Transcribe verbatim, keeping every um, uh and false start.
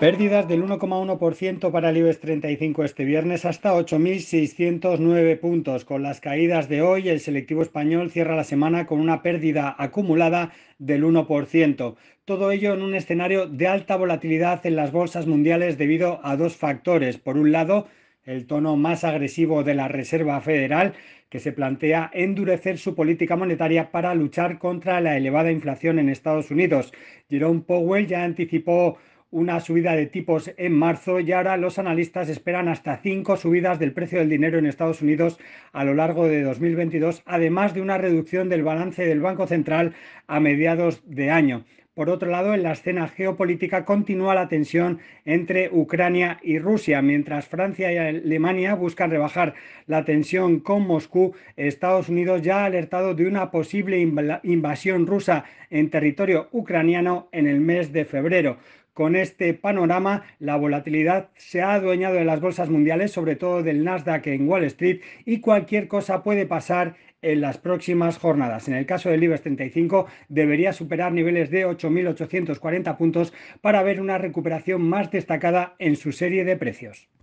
Pérdidas del uno coma uno por ciento para el IBEX treinta y cinco este viernes hasta ocho mil seiscientos nueve puntos. Con las caídas de hoy, el selectivo español cierra la semana con una pérdida acumulada del uno por ciento. Todo ello en un escenario de alta volatilidad en las bolsas mundiales debido a dos factores. Por un lado, el tono más agresivo de la Reserva Federal, que se plantea endurecer su política monetaria para luchar contra la elevada inflación en Estados Unidos. Jerome Powell ya anticipó una subida de tipos en marzo y ahora los analistas esperan hasta cinco subidas del precio del dinero en Estados Unidos a lo largo de dos mil veintidós, además de una reducción del balance del Banco Central a mediados de año. Por otro lado, en la escena geopolítica continúa la tensión entre Ucrania y Rusia. Mientras Francia y Alemania buscan rebajar la tensión con Moscú, Estados Unidos ya ha alertado de una posible invasión rusa en territorio ucraniano en el mes de febrero. Con este panorama, la volatilidad se ha adueñado de las bolsas mundiales, sobre todo del NASDAQ en Wall Street, y cualquier cosa puede pasar en las próximas jornadas. En el caso del IBEX treinta y cinco, debería superar niveles de ocho mil ochocientos cuarenta puntos para ver una recuperación más destacada en su serie de precios.